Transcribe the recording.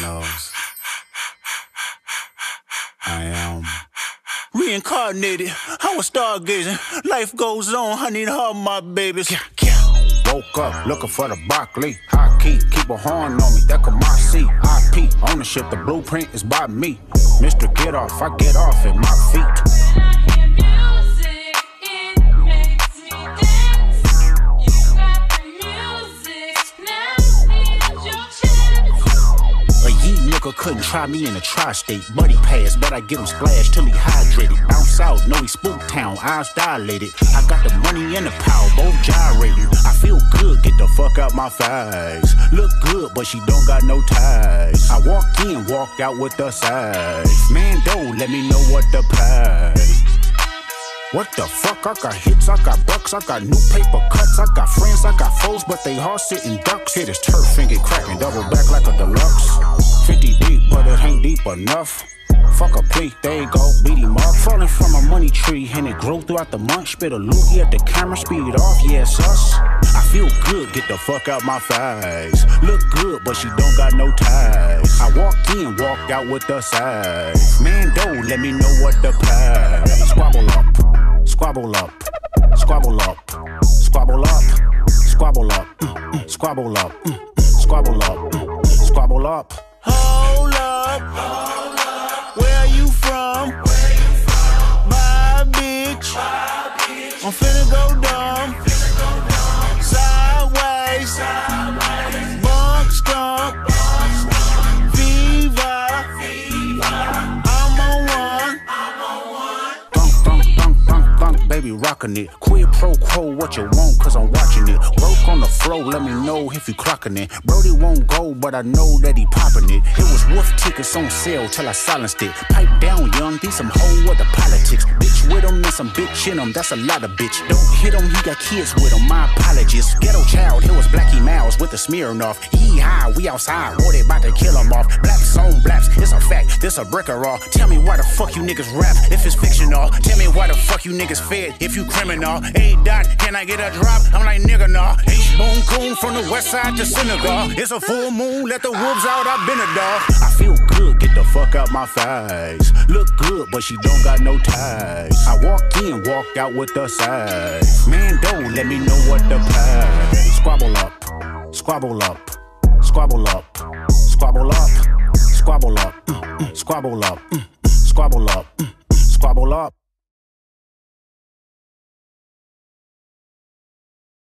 knows I am reincarnated. I was stargazing. Life goes on, honey, and all my babies. Woke up looking for the broccoli. High key, keep a horn on me. That Kamasi, IP ownership. The blueprint is by me. Mr. Get Off, I get off at my feet. Couldn't try me in a tri-state. Buddy pass, but I get him splashed till he hydrated. Bounce out, know he spook town, eyes dilated. I got the money and the power, both gyrated. I feel good, get the fuck out my thighs. Look good, but she don't got no ties. I walk in, walk out with the size. Man, don't let me know what the prize. What the fuck? I got hits, I got bucks, I got new paper cuts, I got friends, I got foes, but they all sitting ducks. Hit his turf and get cracking, double back like a deluxe. 50 deep, but it ain't deep enough. Fuck a plate, they go beat him up. Falling from a money tree, and it grew throughout the month. Spit a loogie at the camera, speed off, yeah, it's us. I feel good, get the fuck out my thighs. Look good, but she don't got no ties. I walk in, walk out with the size. Man, don't let me know what the prize. Squabble up. Squabble up, squabble up, squabble up, squabble up, squabble up, squabble up, squabble up. Hold up, where are you from? My bitch, I'm finna go dumb. Sideways, bunk stump, Viva, baby rockin' it. Quid pro quo, what you want, cause I'm watching it. Broke on the floor, let me know if you clockin' it. Brody won't go, but I know that he poppin' it. It was wolf tickets on sale till I silenced it. Pipe down, young, these some hoe with the politics. Bitch with him and some bitch in him, that's a lot of bitch. Don't hit him, he got kids with him, my apologies. Ghetto child, here was Blackie Miles with the Smirnoff. Yee high, we outside, or they bout to kill him off. Blacks on blacks, it's a fact, this a bricker off. Tell me why the fuck you niggas rap, if it's fictional. Tell me why the fuck you niggas fake. If you criminal, hey dot, can I get a drop? I'm like nigga nah. H Bone Coon from the west side to Senegal. It's a full moon, let the wolves out, I've been a dog. I feel good, get the fuck out my thighs. Look good, but she don't got no ties. I walk in, walk out with the size. Man, don't let me know what the prize. Squabble up, squabble up, squabble up, squabble up, squabble up, squabble up, squabble up, squabble up.